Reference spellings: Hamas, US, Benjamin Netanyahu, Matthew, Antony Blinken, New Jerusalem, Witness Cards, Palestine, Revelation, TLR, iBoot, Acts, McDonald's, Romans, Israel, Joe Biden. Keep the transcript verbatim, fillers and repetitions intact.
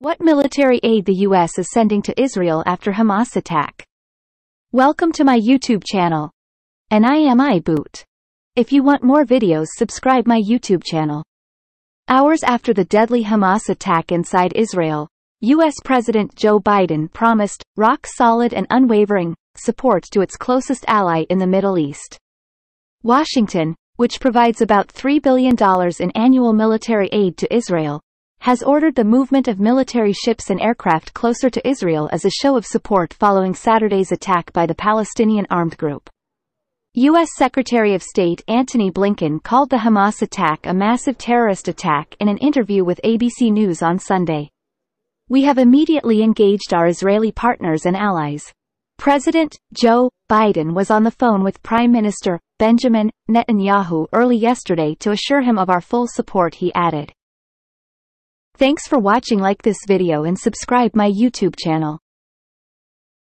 What military aid the U S is sending to Israel after Hamas attack? Welcome to my YouTube channel. And I am iBoot. If you want more videos, subscribe my YouTube channel. Hours after the deadly Hamas attack inside Israel, U S President Joe Biden promised rock-solid and unwavering support to its closest ally in the Middle East. Washington, which provides about three billion dollars in annual military aid to Israel, has ordered the movement of military ships and aircraft closer to Israel as a show of support following Saturday's attack by the Palestinian armed group. U S Secretary of State Antony Blinken called the Hamas attack a massive terrorist attack in an interview with A B C News on Sunday. "We have immediately engaged our Israeli partners and allies." President Joe Biden was on the phone with Prime Minister Benjamin Netanyahu early yesterday to assure him of our full support, he added. Thanks for watching. Like this video and subscribe my YouTube channel.